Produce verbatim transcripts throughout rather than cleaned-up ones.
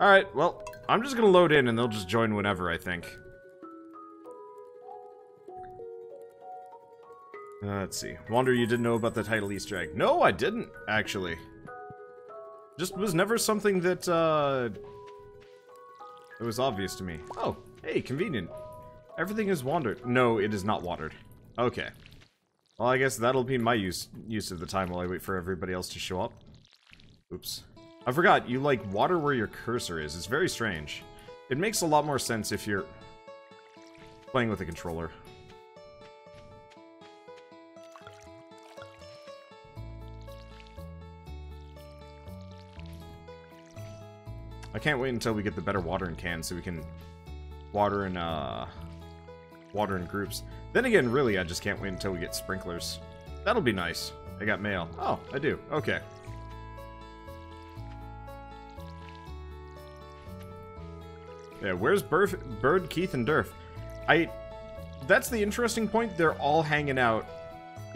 Alright, well, I'm just gonna load in and they'll just join whenever, I think. Uh, let's see. Wander, you didn't know about the title Easter egg. No, I didn't, actually. Just was never something that, uh... it was obvious to me. Oh, hey, convenient. Everything is wandered. No, it is not watered. Okay. Well, I guess that'll be my use use of the time while I wait for everybody else to show up. Oops. I forgot, you like water where your cursor is. It's very strange. It makes a lot more sense if you're playing with a controller. I can't wait until we get the better watering can so we can water in, uh, water in groups. Then again, really, I just can't wait until we get sprinklers. That'll be nice. I got mail. Oh, I do. Okay. Yeah, where's Bird, Bird, Keith, and Durf? I... That's the interesting point. They're all hanging out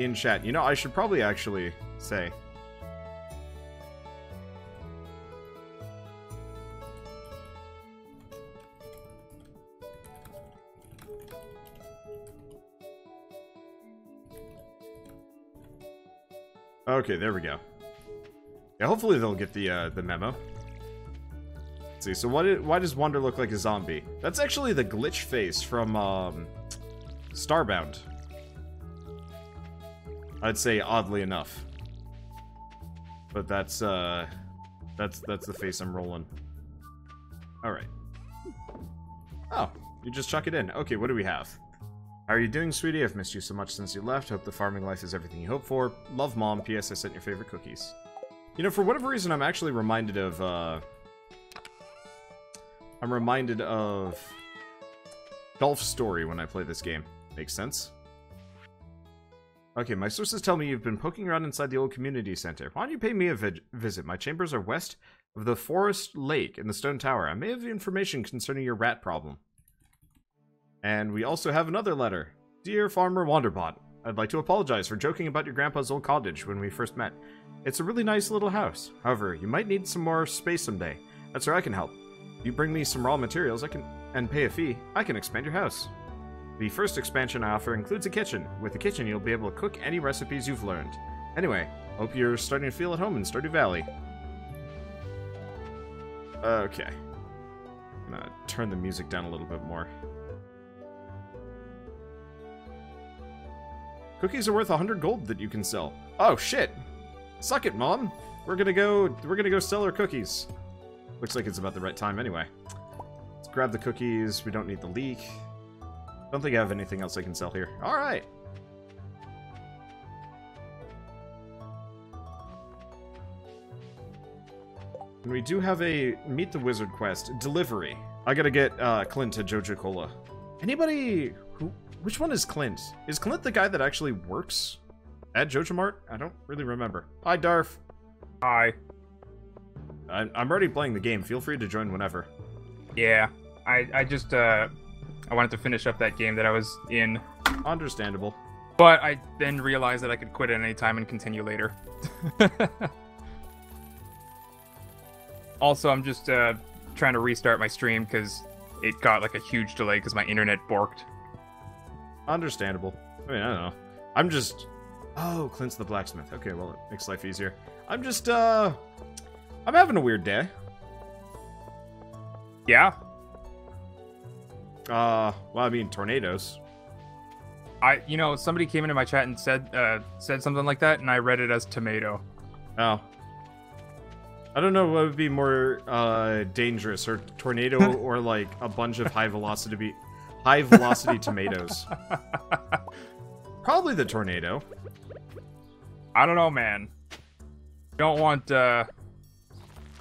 in chat. You know, I should probably actually say... Okay, there we go. Yeah, hopefully they'll get the uh, the memo. Let's see, so why did, why does Wander look like a zombie? That's actually the glitch face from um, Starbound. I'd say oddly enough, but that's uh, that's that's the face I'm rolling. All right. Oh, you just chuck it in. Okay, what do we have? How are you doing, sweetie? I've missed you so much since you left. Hope the farming life is everything you hope for. Love, Mom. P S I sent your favorite cookies. You know, for whatever reason, I'm actually reminded of, uh... I'm reminded of... Golf Story when I play this game. Makes sense. Okay, my sources tell me you've been poking around inside the old community center. Why don't you pay me a vi visit? My chambers are west of the forest lake in the stone tower. I may have information concerning your rat problem. And we also have another letter. Dear Farmer Wanderbot, I'd like to apologize for joking about your grandpa's old cottage when we first met. It's a really nice little house. However, you might need some more space someday. That's where I can help. If you bring me some raw materials I can, and pay a fee, I can expand your house. The first expansion I offer includes a kitchen. With the kitchen, you'll be able to cook any recipes you've learned. Anyway, hope you're starting to feel at home in Stardew Valley. Okay. I'm gonna turn the music down a little bit more. Cookies are worth one hundred gold that you can sell. Oh shit! Suck it, Mom. We're gonna go. We're gonna go sell our cookies. Looks like it's about the right time, anyway. Let's grab the cookies. We don't need the leek. Don't think I have anything else I can sell here. All right. And we do have a Meet the Wizard quest delivery. I gotta get uh, Clint to Joja Cola. Anybody who. Which one is Clint? Is Clint the guy that actually works at Joja Mart? I don't really remember. Hi, Durf. Hi. I'm, I'm already playing the game. Feel free to join whenever. Yeah. I, I just, uh... I wanted to finish up that game that I was in. Understandable. But I then realized that I could quit at any time and continue later. Also, I'm just, uh, trying to restart my stream because it got, like, a huge delay because my internet borked. Understandable. I mean, I don't know. I'm just... Oh, Clint's the blacksmith. Okay, well, it makes life easier. I'm just, uh... I'm having a weird day. Yeah? Uh, well, I mean, tornadoes. I, you know, somebody came into my chat and said, uh, said something like that, and I read it as tomato. Oh. I don't know what would be more, uh, dangerous, or tornado, or, like, a bunch of high-velocity... be. High velocity tomatoes. Probably the tornado. I don't know, man. Don't want, uh...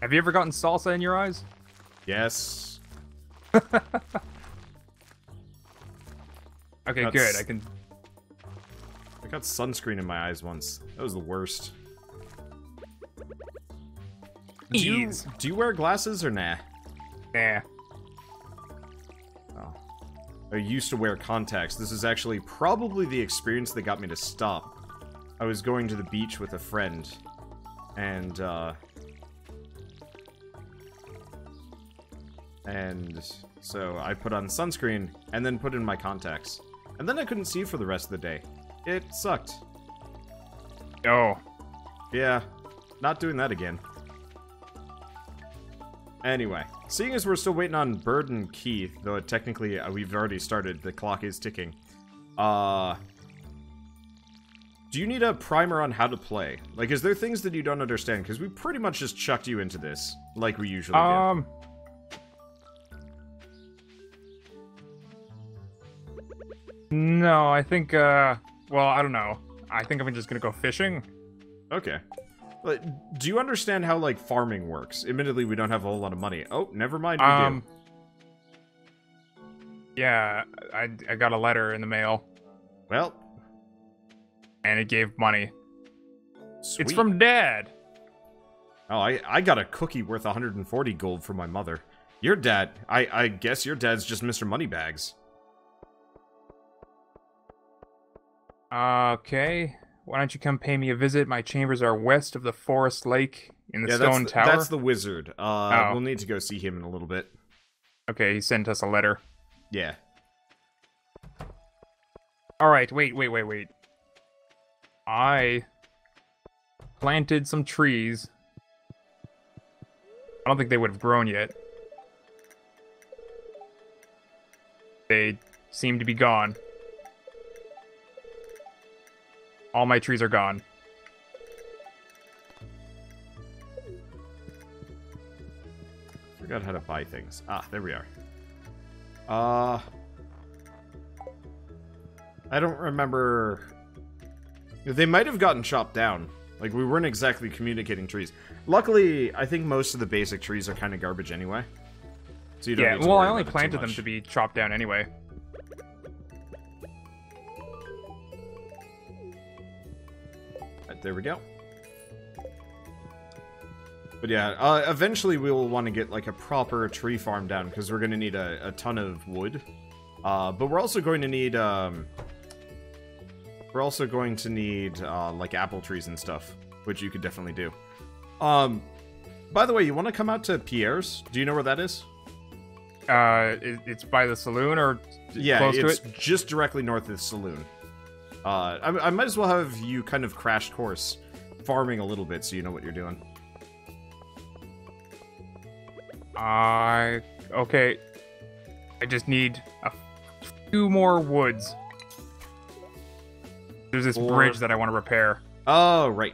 Have you ever gotten salsa in your eyes? Yes. Okay, I good. I can... I got sunscreen in my eyes once. That was the worst. Do you, do you wear glasses or nah? Nah. I used to wear contacts. This is actually probably the experience that got me to stop. I was going to the beach with a friend, and, uh... And so I put on sunscreen and then put in my contacts. And then I couldn't see for the rest of the day. It sucked. Oh. Yeah. Not doing that again. Anyway, seeing as we're still waiting on Bird and Keith, though technically we've already started, the clock is ticking. Uh, do you need a primer on how to play? Like, is there things that you don't understand? Because we pretty much just chucked you into this, like we usually do. Um... No, I think, uh... well, I don't know. I think I'm just gonna go fishing. Okay. But do you understand how, like, farming works? Admittedly, we don't have a whole lot of money. Oh, never mind, we um, do. Yeah, I, I got a letter in the mail. Well. And it gave money. Sweet. It's from Dad! Oh, I, I got a cookie worth one hundred forty gold from my mother. Your dad, I, I guess your dad's just Mister Moneybags. Okay. Why don't you come pay me a visit? My chambers are west of the forest lake in the yeah, stone that's the, tower. That's the wizard. Uh, oh. We'll need to go see him in a little bit. Okay, he sent us a letter. Yeah. Alright, wait, wait, wait, wait. I planted some trees. I don't think they would have grown yet. They seem to be gone. All my trees are gone. Forgot how to buy things. Ah, there we are. Uh... I don't remember... They might have gotten chopped down. Like, we weren't exactly communicating trees. Luckily, I think most of the basic trees are kind of garbage anyway. So you don't yeah, need to well, I only planted them to be chopped down anyway. There we go. But yeah, uh, eventually we will want to get like a proper tree farm down because we're going to need a, a ton of wood. Uh, but we're also going to need, um, we're also going to need uh, like apple trees and stuff, which you could definitely do. Um, by the way, you want to come out to Pierre's? Do you know where that is? Uh, it, it's by the saloon or yeah, close to it? Yeah, it's just directly north of the saloon. Uh, I, I might as well have you kind of crash course farming a little bit so you know what you're doing. Uh, okay. I just need a few more woods. There's this or... bridge that I want to repair. Oh, right.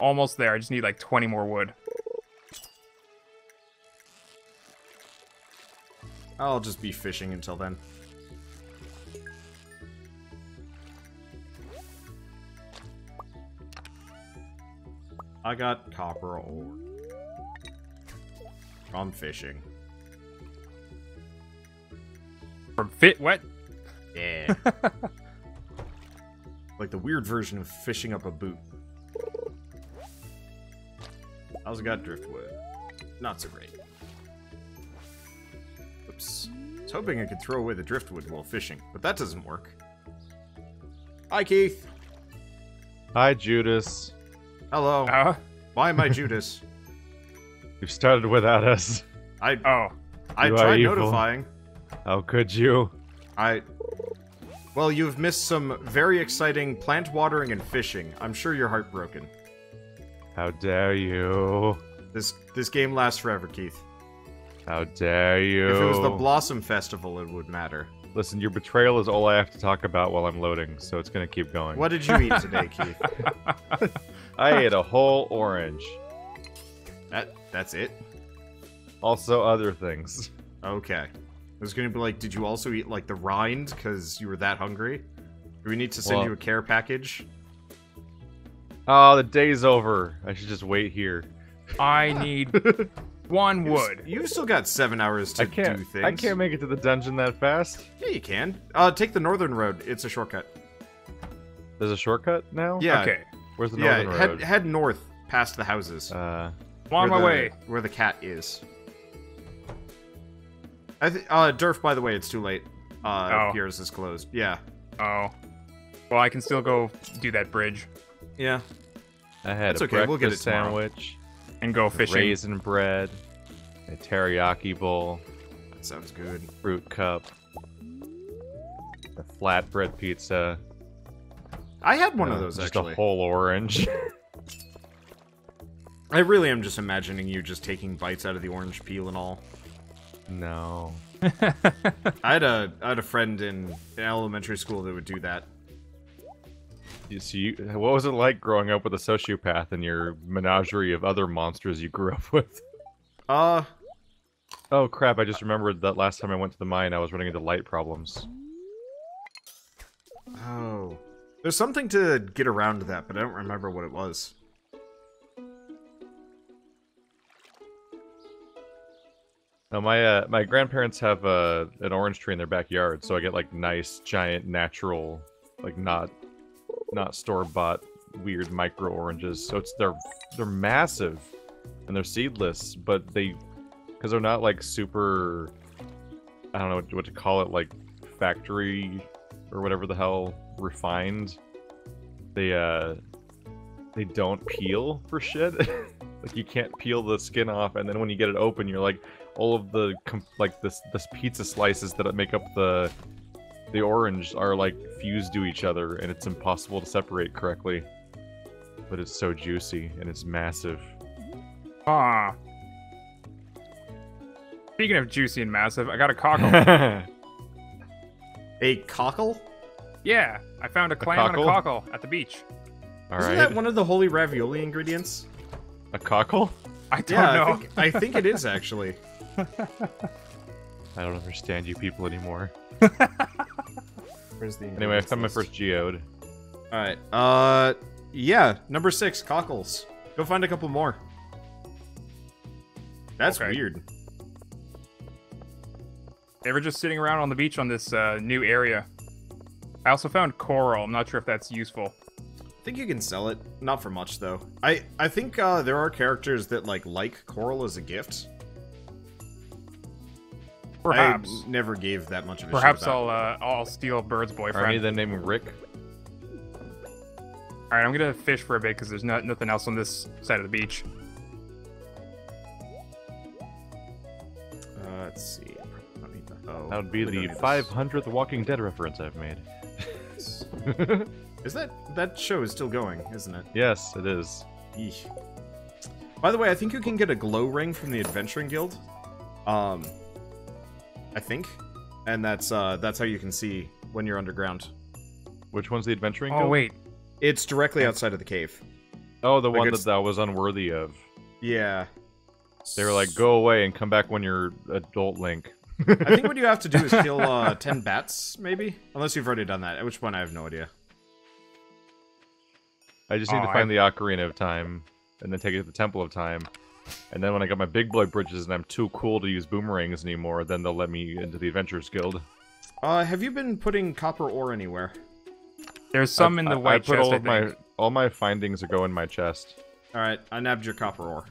Almost there. I just need like twenty more wood. I'll just be fishing until then. I got copper ore. From fishing. From fit what? Yeah. Like the weird version of fishing up a boot. I also got driftwood. Not so great. I was hoping I could throw away the driftwood while fishing, but that doesn't work. Hi, Keith. Hi, Judas. Hello. Uh? Why am I Judas? You've started without us. I oh, I you tried notifying. How could you? I. Well, you've missed some very exciting plant watering and fishing. I'm sure you're heartbroken. How dare you? This this game lasts forever, Keith. How dare you? If it was the Blossom Festival, it would matter. Listen, your betrayal is all I have to talk about while I'm loading, so it's gonna keep going. What did you eat today, Keith? I ate a whole orange. That that's it? Also other things. Okay. I was gonna be like, did you also eat, like, the rind, because you were that hungry? Do we need to send well, you a care package? Oh, the day's over. I should just wait here. I need... One wood. You've still got seven hours to I can't, do things. I can't make it to the dungeon that fast. Yeah, you can. Uh, take the northern road. It's a shortcut. There's a shortcut now? Yeah. Okay. Where's the northern yeah, head, road? Head north past the houses. Uh, on my the, way. Where the cat is. I th uh, Durf, by the way, it's too late. Uh, oh. Pierre's is closed. Yeah. Oh. Well, I can still go do that bridge. Yeah. I had That's a okay. breakfast we'll get it sandwich. Tomorrow. And go fishing. Raisin bread, a teriyaki bowl. That sounds good. Fruit cup. A flatbread pizza. I had one uh, of those, just actually. Just a whole orange. I really am just imagining you just taking bites out of the orange peel and all. No. I had a I had a friend in elementary school that would do that. So you, what was it like growing up with a sociopath and your menagerie of other monsters you grew up with? Uh. Oh crap! I just remembered that last time I went to the mine, I was running into light problems. Oh. There's something to get around to that, but I don't remember what it was. Now my uh, my grandparents have uh, an orange tree in their backyard, so I get like nice, giant, natural, like not not store-bought, weird micro oranges. So it's they're they're massive, and they're seedless, but they, because they're not like super, I don't know what to call it, like factory or whatever the hell, refined. They uh they don't peel for shit. Like you can't peel the skin off, and then when you get it open, you're like. All of the like this this pizza slices that make up the the orange are like fused to each other, and it's impossible to separate correctly. But it's so juicy and it's massive. Ah. Speaking of juicy and massive, I got a cockle. A cockle? Yeah, I found a clam a and a cockle at the beach. All Isn't right. that one of the holy ravioli ingredients? A cockle? I don't yeah, know. I think, I think it is actually. I don't understand you people anymore. Where's the anyway, I found my first geode. Alright, uh... yeah, number six, cockles. Go find a couple more. That's okay. Weird. They were just sitting around on the beach on this uh, new area. I also found coral. I'm not sure if that's useful. I think you can sell it. Not for much, though. I, I think uh, there are characters that like like coral as a gift. Perhaps. I never gave that much of a Perhaps shit about I'll, it. Uh, I'll steal Bird's boyfriend. Are any of them named Rick? Alright, I'm gonna fish for a bit because there's not, nothing else on this side of the beach. Uh, let's see. Oh, that would be the five hundredth Walking Dead reference I've made. Is that that show is still going, isn't it? Yes, it is. Eesh. By the way, I think you can get a glow ring from the Adventuring Guild. Um, I think, and that's uh, that's how you can see when you're underground. Which one's the Adventuring oh, Guild? Oh wait, it's directly outside of the cave. Oh, the like one that I was unworthy of. Yeah. They were like, go away and come back when you're adult, Link. I think what you have to do is kill uh, ten bats, maybe, unless you've already done that. At which point I have no idea. I just need oh, to find I... the Ocarina of Time, and then take it to the Temple of Time, and then when I got my big boy bridges and I'm too cool to use boomerangs anymore, then they'll let me into the Adventurers Guild. Uh, have you been putting copper ore anywhere? There's some I, in the I, white I put chest, all I think. My, all my findings are go in my chest. Alright, I nabbed your copper ore.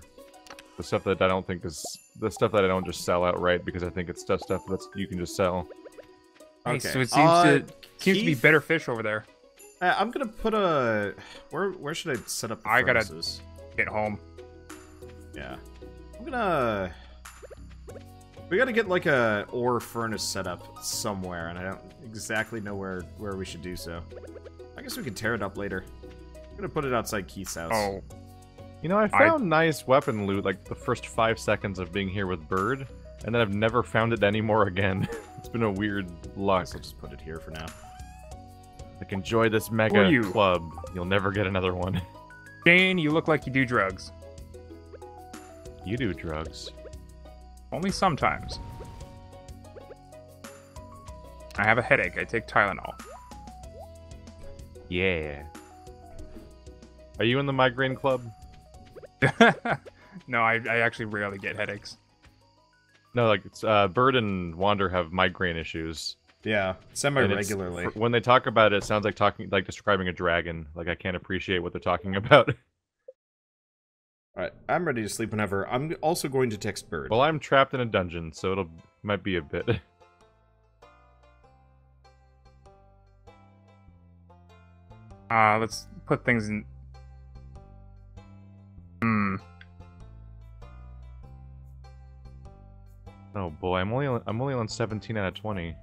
The stuff that I don't think is... The stuff that I don't just sell outright, because I think it's stuff, stuff that you can just sell. Okay, so it seems, uh, to, it seems Keith... to be better fish over there. Uh, I'm gonna put a. Where where should I set up? The I furnaces? Gotta get home. Yeah, I'm gonna. We gotta get like a ore furnace set up somewhere, and I don't exactly know where where we should do so. I guess we can tear it up later. I'm gonna put it outside Keith's house. Oh, you know I found I... nice weapon loot like the first five seconds of being here with Bird, and then I've never found it anymore again. It's been a weird luck. I'll just put it here for now. Like, enjoy this mega you? club. You'll never get another one. Shane, you look like you do drugs. You do drugs. Only sometimes. I have a headache. I take Tylenol. Yeah. Are you in the migraine club? No, I, I actually rarely get headaches. No, like, it's, uh, Bird and Wander have migraine issues. Yeah, semi-regularly. When they talk about it, it sounds like talking, like describing a dragon. Like I can't appreciate what they're talking about. All right, I'm ready to sleep whenever. I'm also going to text Bird. Well, I'm trapped in a dungeon, so it'll might be a bit. Uh, let's put things in. Hmm. Oh boy, I'm only on, I'm only on seventeen out of twenty.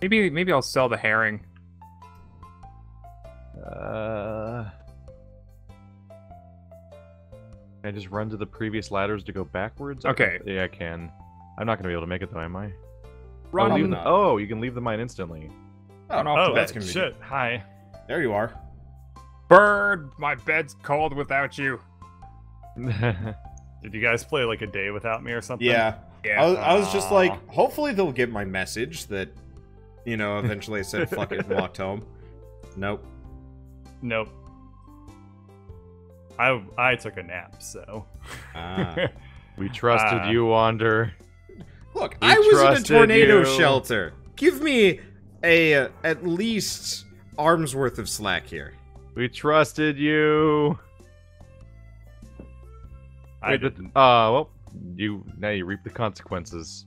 Maybe maybe I'll sell the herring. Uh, can I just run to the previous ladders to go backwards? Okay. I, yeah, I can. I'm not gonna be able to make it though, am I? Run. Oh, the, oh you can leave the mine instantly. Oh, oh that's gonna be shit. Good. Hi. There you are. Bird, my bed's cold without you. Did you guys play like a day without me or something? Yeah. Yeah. I was, I was just like, hopefully they'll get my message that, you know, eventually I said fuck it and walked home. Nope. Nope. I I took a nap, so. Ah. We trusted uh, you, Wander. Look, we I was in a tornado you. shelter. Give me a uh, at least arm's worth of slack here. We trusted you. I didn't. Uh, well, you now you reap the consequences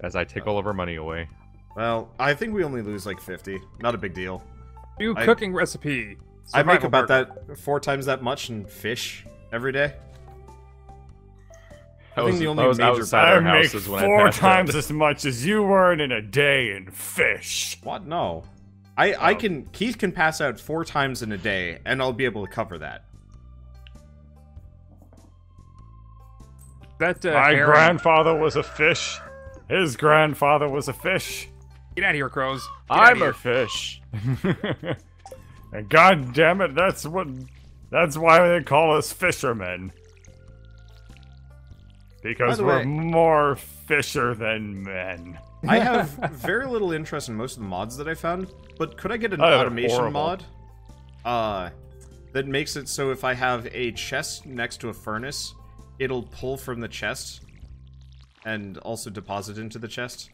as I take all of our money away. Well, I think we only lose like fifty. Not a big deal. New I, cooking recipe. I make about burger. that four times that much in fish every day. I, I think was, the only I was major outside our house is when I four times out. as much as you earn in a day in fish. What? No. I, I can, Keith can pass out four times in a day, and I'll be able to cover that. That uh, My Aaron... grandfather was a fish. His grandfather was a fish. Get out of here, crows. Get I'm here. a fish. And god damn it, that's what, that's why they call us fishermen. Because we're way, more fisher than men. I have very little interest in most of the mods that I found, but could I get an oh, automation mod uh, that makes it so if I have a chest next to a furnace, it'll pull from the chest and also deposit into the chest?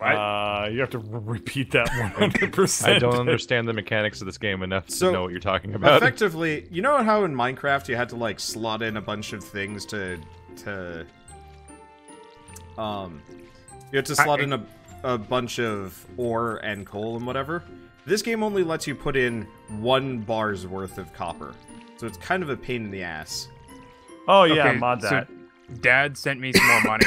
Uh, you have to repeat that one hundred percent. I don't understand the mechanics of this game enough so, to know what you're talking about. Effectively, you know how in Minecraft you had to like slot in a bunch of things to to um you had to slot I, in a a bunch of ore and coal and whatever. This game only lets you put in one bar's worth of copper, so it's kind of a pain in the ass. Oh yeah, okay, mod that. So Dad sent me some more money.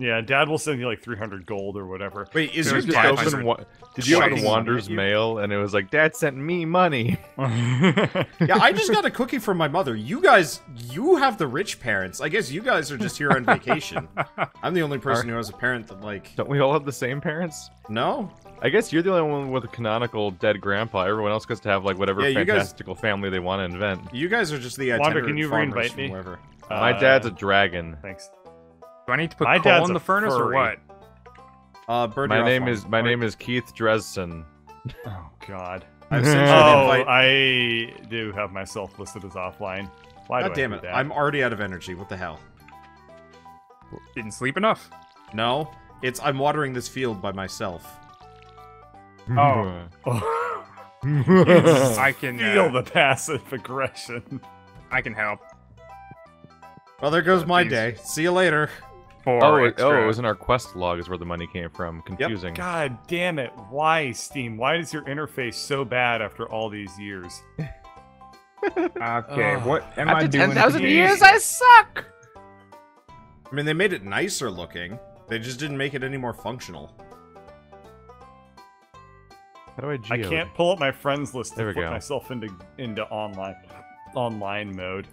Yeah, Dad will send you like three hundred gold or whatever. Wait, is your dad open wa Did you open Wander's mail and it was like, Dad sent me money? Yeah, I just got a cookie from my mother. You guys, you have the rich parents. I guess you guys are just here on vacation. I'm the only person Our, who has a parent that like... Don't we all have the same parents? No. I guess you're the only one with a canonical dead grandpa. Everyone else gets to have like whatever yeah, fantastical guys, family they want to invent. You guys are just the Wander, can you reinvite me? Uh, my dad's a dragon. Thanks. Do I need to put my coal in the furnace furry. or what? Uh, Bird, my name is my name is Keith Dresden. Oh God! I've sent you oh, an invite. I do have myself listed as offline. Why God do damn I it! That? I'm already out of energy. What the hell? Didn't sleep enough. No, it's I'm watering this field by myself. Oh, I can uh, feel the passive aggression. I can help. Well, there goes oh, my geez. day. See you later. Oh it, oh, it was in our quest log is where the money came from. Confusing. Yep. God damn it. Why, Steam? Why is your interface so bad after all these years? Okay, what am I doing? ten thousand years, I suck! I mean, they made it nicer looking. They just didn't make it any more functional. How do I geode? I can't pull up my friends list to put myself into, into online, online mode.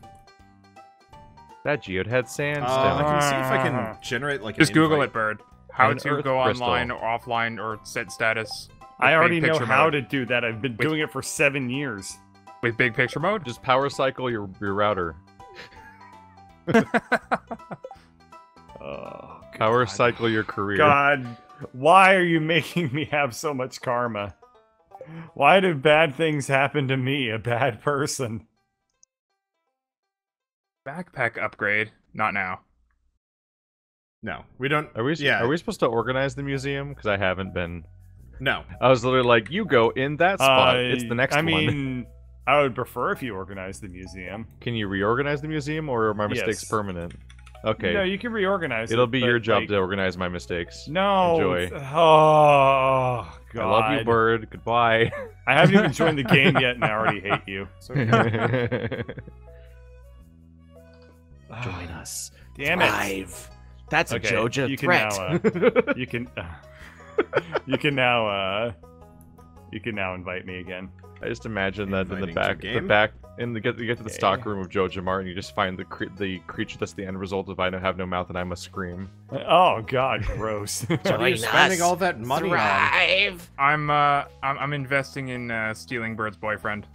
That geode had sandstone. Uh, I can see if I can generate like. Just an Google invite. it, Bird. How an to Earth go crystal. online or offline or set status? I already know how mode. to do that. I've been with, doing it for seven years. With big picture mode, just power cycle your your router. Oh, power cycle your career. God, why are you making me have so much karma? Why do bad things happen to me, a bad person? Backpack upgrade? Not now. No, we don't. Are we? Yeah. Are we supposed to organize the museum? Because I haven't been. No. I was literally like, you go in that spot. Uh, it's the next I one. I mean, I would prefer if you organize the museum. Can you reorganize the museum, or are my mistakes yes. permanent? Okay. No, you can reorganize. It'll it, be your job like, to organize my mistakes. No. Enjoy. Oh God. I love you, Bird. Goodbye. I haven't even joined the game yet, and I already hate you. So Join us. Damn Thrive. It. That's okay, a Joja you can threat. Now, uh, you can. Uh, you can now. Uh, you can now invite me again. I just imagine that in the back, the back, and you get to the stock room of Joja Mart, and you just find the cre the creature that's the end result of I don't have no mouth and I must scream. Oh God, gross! What are you spending all that money on? I'm uh, I'm, I'm investing in uh, stealing Bird's boyfriend.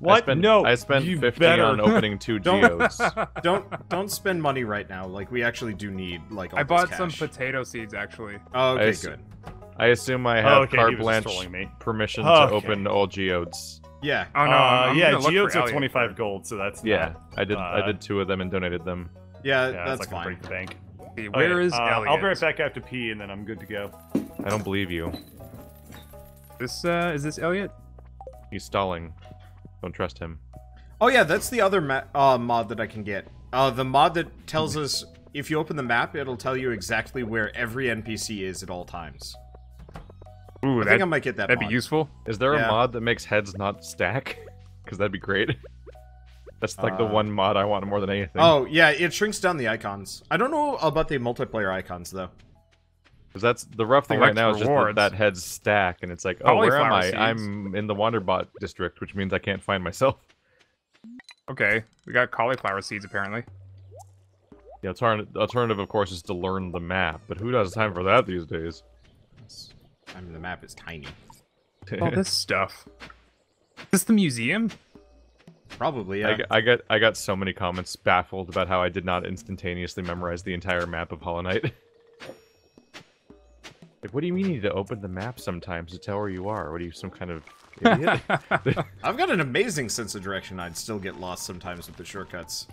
What? I spent, no, I spent you fifty better. on opening two geodes. don't don't spend money right now. Like we actually do need like. All I this bought cash. some potato seeds actually. Oh, okay, I good. I assume I have oh, okay, carte blanche permission oh, to okay. open all geodes. Yeah. Oh no. Uh, yeah, geodes are twenty-five gold, so that's yeah. Not, I did. Uh, I did two of them and donated them. Yeah, yeah that's like fine. A break the bank. Okay, where is uh, Elliot? I'll be right back after pee, and then I'm good to go. I don't believe you. This uh, is this Elliot? He's stalling. Don't trust him. Oh yeah, that's the other ma uh, mod that I can get. Uh, the mod that tells us if you open the map, it'll tell you exactly where every N P C is at all times. Ooh, I think I might get that. That'd mod. be useful. Is there yeah. a mod that makes heads not stack? Because that'd be great. That's like uh, the one mod I want more than anything. Oh yeah, it shrinks down the icons. I don't know about the multiplayer icons though. Because that's the rough thing Collect right now is just that, that heads stack, and it's like, oh, Holy where am I? Seeds. I'm in the Wanderbot district, which means I can't find myself. Okay, we got cauliflower seeds apparently. The alternative, of course, is to learn the map, but who has time for that these days? I mean, the map is tiny. All this stuff. Is this the museum? Probably, yeah. I, I, got, I got so many comments baffled about how I did not instantaneously memorize the entire map of Hollow Knight. Like, what do you mean you need to open the map sometimes to tell where you are? What are you, some kind of idiot? I've got an amazing sense of direction. I'd still get lost sometimes with the shortcuts.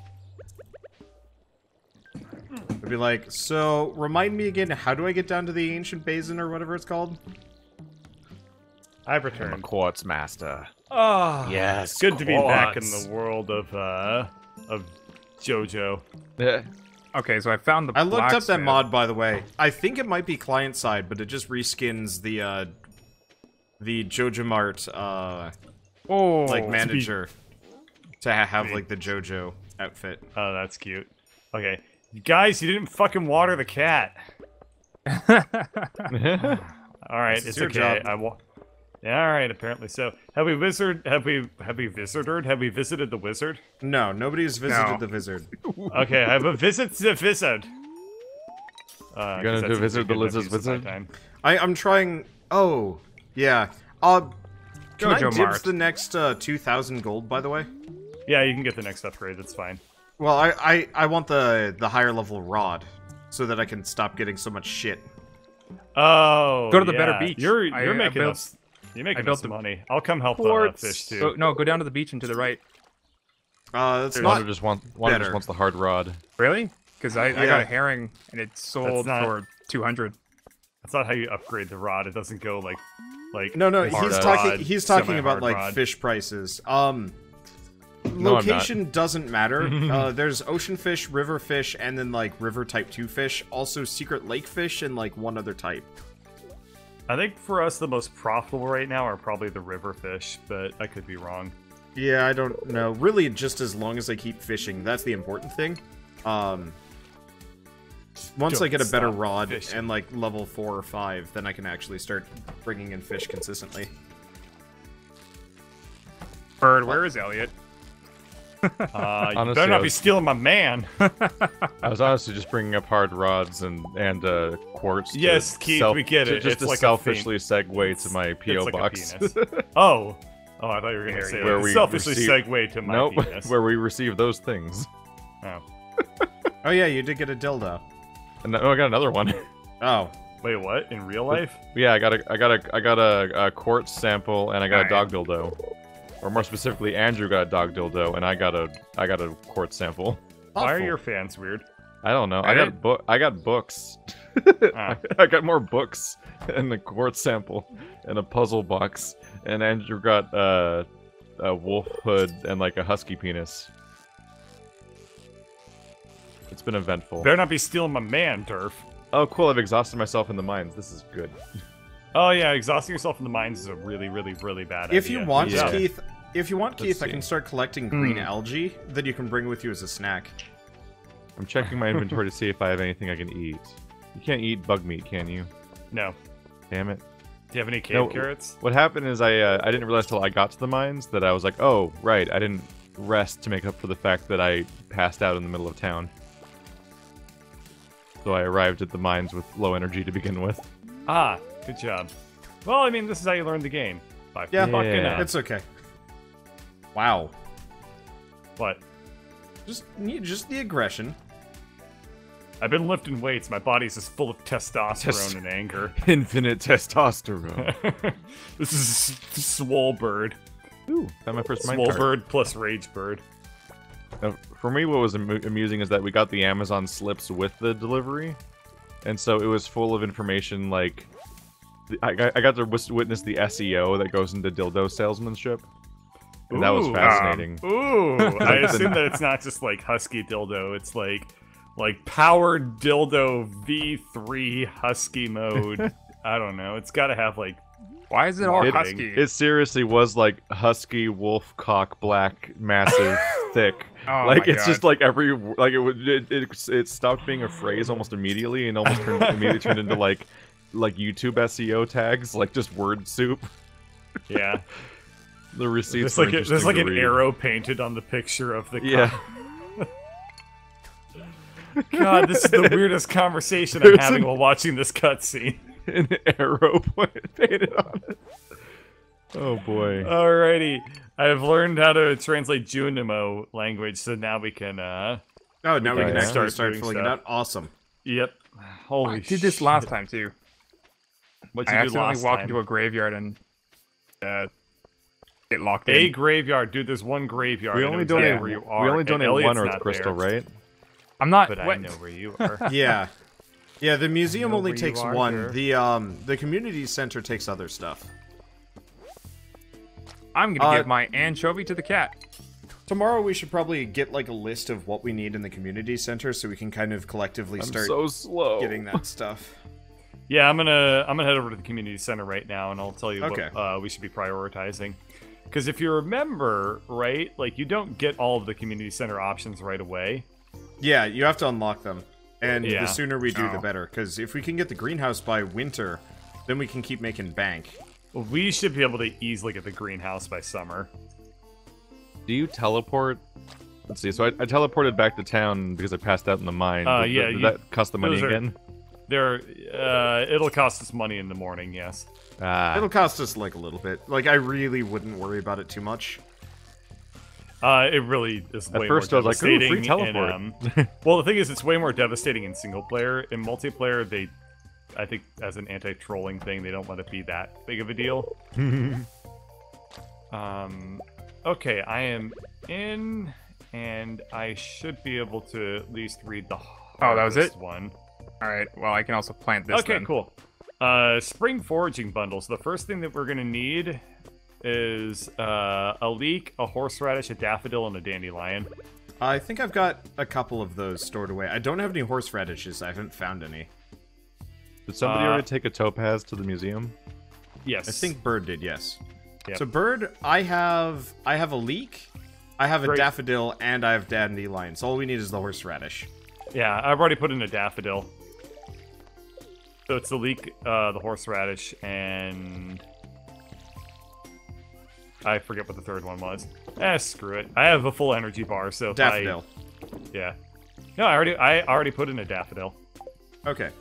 I'd be like, so, remind me again, how do I get down to the ancient basin or whatever it's called? I've returned. I'm a quartz master. Oh, yes, it's good quartz. to be back in the world of, uh, of JoJo. Yeah. Okay, so I found the I looked up that mod, by the way. I think it might be client-side, but it just reskins the, uh, the Joja Mart, uh, oh, like, manager to have, like, the JoJo outfit. Oh, that's cute. Okay. Guys, you didn't fucking water the cat. All right, it's okay. Job. I wa yeah, all right, apparently so. Have we wizard? Have we have we visited? Have we visited the wizard? No, nobody's visited no. the wizard. Okay, I have a visit to the wizard. Uh, You're gonna do visit the lizard's wizard? I I'm trying. Oh yeah. Uh, can I dibs the next uh, two thousand gold? By the way. Yeah, you can get the next upgrade. That's fine. Well, I, I, I want the the higher level rod, so that I can stop getting so much shit. Oh, go to the yeah. better beach. You're you're I, making I built, us, you're making us money. I'll come help the fish too. Go, no, go down to the beach and to the right. Uh, that's not just wants one just wants the hard rod. Really? Because I, yeah. I got a herring and it sold not, for two hundred. That's not how you upgrade the rod. It doesn't go like like no no. He's rod, talking he's talking about like rod. fish prices. Um. Location no, doesn't matter. uh, there's ocean fish, river fish, and then like river type two fish. Also secret lake fish and like one other type. I think for us the most profitable right now are probably the river fish, but I could be wrong. Yeah, I don't know. Really, just as long as I keep fishing, that's the important thing. Um, once don't I get a better rod fishing. and like level four or five, then I can actually start bringing in fish consistently. Bird, where is Elliot? Uh, honestly, you better not be stealing my man. I was honestly just bringing up hard rods and and uh, quartz. Yes, Keith, self, we get it. Just it's to like selfishly a segue it's, to my P O box. Like oh, oh, I thought you were going to say where we selfishly receive... segue to my nope, penis. Where we receive those things. Oh, oh yeah, you did get a dildo. And oh, I got another one. Oh, wait, what? In real life? Yeah, I got a, I got a, I got a, a quartz sample, and I got All a dog right. dildo. Or more specifically, Andrew got a dog dildo, and I got a I got a quartz sample. Awful. Why are your fans weird? I don't know. Right? I got book. I got books. Ah. I got more books and a quartz sample and a puzzle box. And Andrew got uh, a wolf hood and like a husky penis. It's been eventful. Better not be stealing my man, Durf. Oh, cool! I've exhausted myself in the mines. This is good. Oh yeah, exhausting yourself in the mines is a really, really, really bad idea. If you want, yeah. Keith. If you want, Let's Keith, see. I can start collecting green mm. algae that you can bring with you as a snack. I'm checking my inventory to see if I have anything I can eat. You can't eat bug meat, can you? No. Damn it. Do you have any cave no, carrots? What happened is I uh, I didn't realize till I got to the mines that I was like, oh, right, I didn't rest to make up for the fact that I passed out in the middle of town. So I arrived at the mines with low energy to begin with. Ah, good job. Well, I mean, this is how you learn the game. By yeah, fucking yeah. It's okay. Wow. What? Just, just the aggression. I've been lifting weights. My body's just full of testosterone Test and anger. Infinite testosterone. This is Swole Bird. Ooh, got my first Swole minecart. Bird plus Rage Bird. Now, for me, what was am amusing is that we got the Amazon slips with the delivery, and so it was full of information like I got, I got to witness the S E O that goes into dildo salesmanship. And ooh, that was fascinating. Um, ooh, I assume that it's not just like Husky Dildo. It's like. Like, powered dildo V three husky mode. I don't know. It's gotta have, like... Why is it all husky? It seriously was, like, husky, wolf, cock, black, massive, thick. Oh like, it's God. Just, like, every... Like, it, it, it, it stopped being a phrase almost immediately and almost turned, immediately turned into, like, like YouTube S E O tags. Like, just word soup. Yeah. The receipts were interesting to read. There's, like, an arrow painted on the picture of the cock. Yeah. God, this is the weirdest conversation I'm having an, while watching this cutscene. An arrow painted on it. Oh boy. Alrighty. I've learned how to translate Junimo language, so now we can uh Oh now we can actually start, start filling stuff. It out. Awesome. Yep. Holy shit. I did this last time too. What'd you I do accidentally last walked time? Into a graveyard and uh get locked in. A graveyard, dude, there's one graveyard. We only donate where you are. We only donate one Earth Crystal, there. Right? I'm not. But what? I know where you are. Yeah, yeah. The museum only takes one. Here. The um, the community center takes other stuff. I'm gonna uh, give my anchovy to the cat. Tomorrow we should probably get like a list of what we need in the community center, so we can kind of collectively I'm start so slow. Getting that stuff. Yeah, I'm gonna I'm gonna head over to the community center right now, and I'll tell you okay. what uh, we should be prioritizing. Because if you remember, right, like you don't get all of the community center options right away. Yeah, you have to unlock them, and yeah. the sooner we do, oh. the better, because if we can get the greenhouse by winter, then we can keep making bank. Well, we should be able to easily get the greenhouse by summer. Do you teleport? Let's see, so I, I teleported back to town because I passed out in the mine. Uh, did, yeah, did you, that cost the money are, again? There, uh, it'll cost us money in the morning, yes. Uh, it'll cost us, like, a little bit. Like, I really wouldn't worry about it too much. Uh, it really is way more devastating. At first I was like, ooh, free teleport. And, um, well, the thing is, it's way more devastating in single player. In multiplayer, they, I think, as an anti-trolling thing, they don't let it be that big of a deal. um, okay, I am in, and I should be able to at least read the hardest oh, that was it? One. All right, well, I can also plant this Okay, then. Cool. Uh, spring foraging bundles. The first thing that we're going to need... is uh, a leek, a horseradish, a daffodil, and a dandelion. I think I've got a couple of those stored away. I don't have any horseradishes. I haven't found any. Did somebody uh, already take a topaz to the museum? Yes. I think Bird did, yes. Yep. So Bird, I have I have a leek, I have a Great. daffodil, and I have dandelions. All we need is the horseradish. Yeah, I've already put in a daffodil. So it's the leek, uh, the horseradish, and... I forget what the third one was. Eh, screw it. I have a full energy bar, so if daffodil. I, yeah. No, I already I already put in a daffodil. Okay.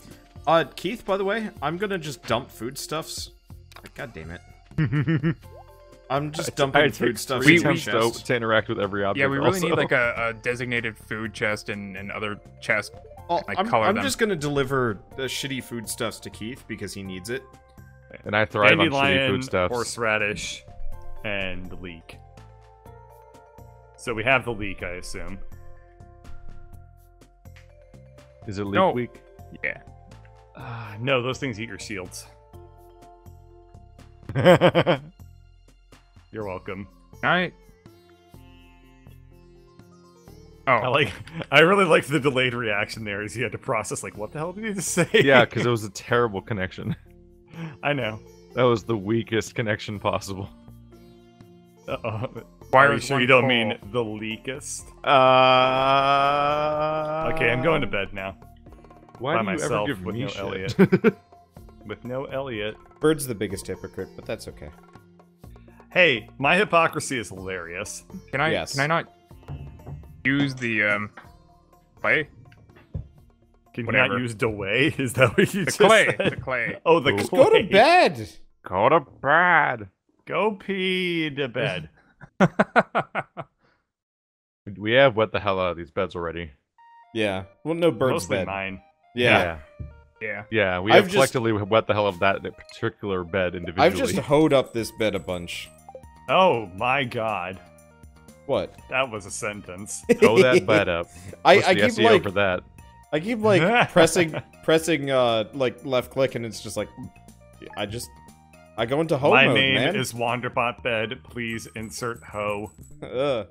Uh, Keith, by the way, I'm gonna just dump foodstuffs. God damn it. I'm just I dumping foodstuffs in the chest. To interact with every object. Yeah, we really also. need like a, a designated food chest and, and other chests. Oh, like, I'm, color I'm them. just gonna deliver the shitty foodstuffs to Keith because he needs it. And I thrive Andy on Lion, shitty foodstuffs. Horseradish. And the leek. So we have the leek, I assume. Is it leek no. week? Yeah. Uh, no, those things eat your shields. You're welcome. All right. Oh, I like. I really liked the delayed reaction there, as you had to process like, what the hell did he just say? Yeah, because it was a terrible connection. I know. That was the weakest connection possible. Uh-oh. Byron, so you don't mean the leakest? Uh. Okay, I'm going to bed now. Why By do myself you ever give with me no shit? Elliot. With no Elliot. Bird's the biggest hypocrite, but that's okay. Hey, my hypocrisy is hilarious. Can I? Yes. Can I not use the um clay? Can Whatever. you not use the way? Is that what you the just clay? Said? The clay. Oh, the Ooh. Clay. Go to bed. Go to bed. Go pee to bed. We have wet the hell out of these beds already. Yeah. Well, no Bird's Mostly bed. Mine. Yeah. yeah. Yeah. Yeah, we have collectively just, wet the hell of that particular bed individually. I've just hoed up this bed a bunch. Oh my god. What? That was a sentence. Hoe that bed up. I, I keep S E O like for that. I keep like pressing pressing uh like left click and it's just like I just I go into hoe my mode, man. My name is Wanderbot Bed. Please insert hoe. Ugh.